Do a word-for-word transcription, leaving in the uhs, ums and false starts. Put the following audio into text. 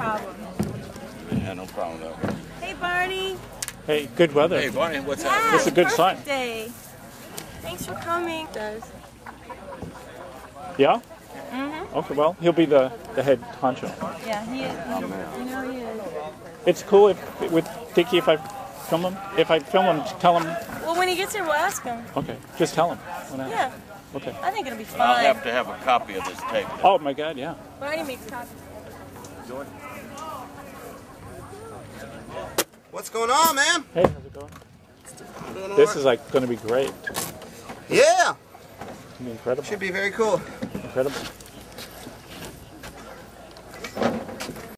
problem. Yeah, no problem though. Hey, Barney. Hey, good weather. Hey, Barney, what's yeah, up? It's a good sign. Day. Thanks for coming. Yeah? Mm-hmm. Okay, well, he'll be the, the head honcho. Yeah, he is. You know he is. It's cool if with Dickey if I film him. If I film him, tell him. Well, when he gets here, we'll ask him. Okay, just tell him. Yeah. Okay. I think it'll be fine. I'll have to have a copy of this tape. Oh my God, yeah. Barney makes copies. What's going on, man? Hey, how's it going? Doing this right. Is like going to be great. Yeah. It's going to be incredible. Should be very cool. Incredible.